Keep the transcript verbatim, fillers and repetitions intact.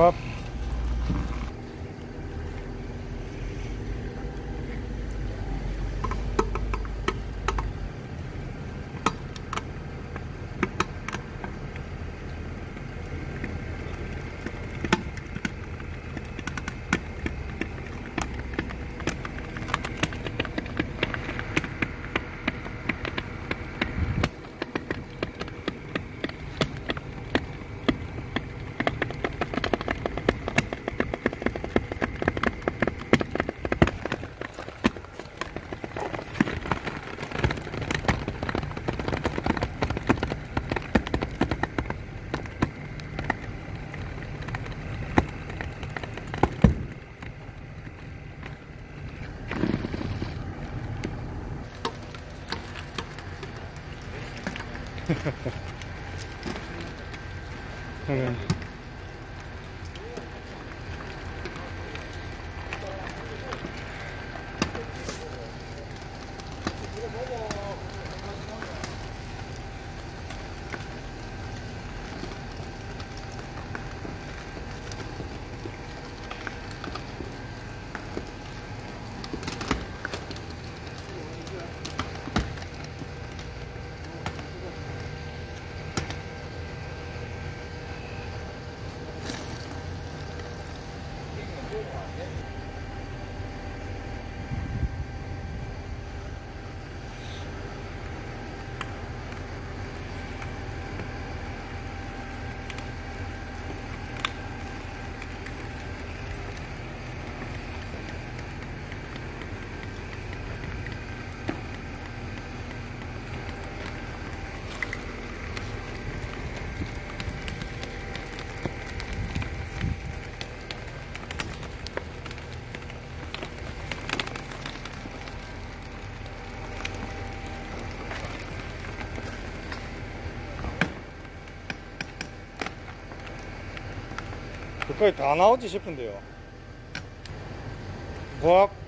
up. Okay. 거의 다 나오지 싶은데요. 뭐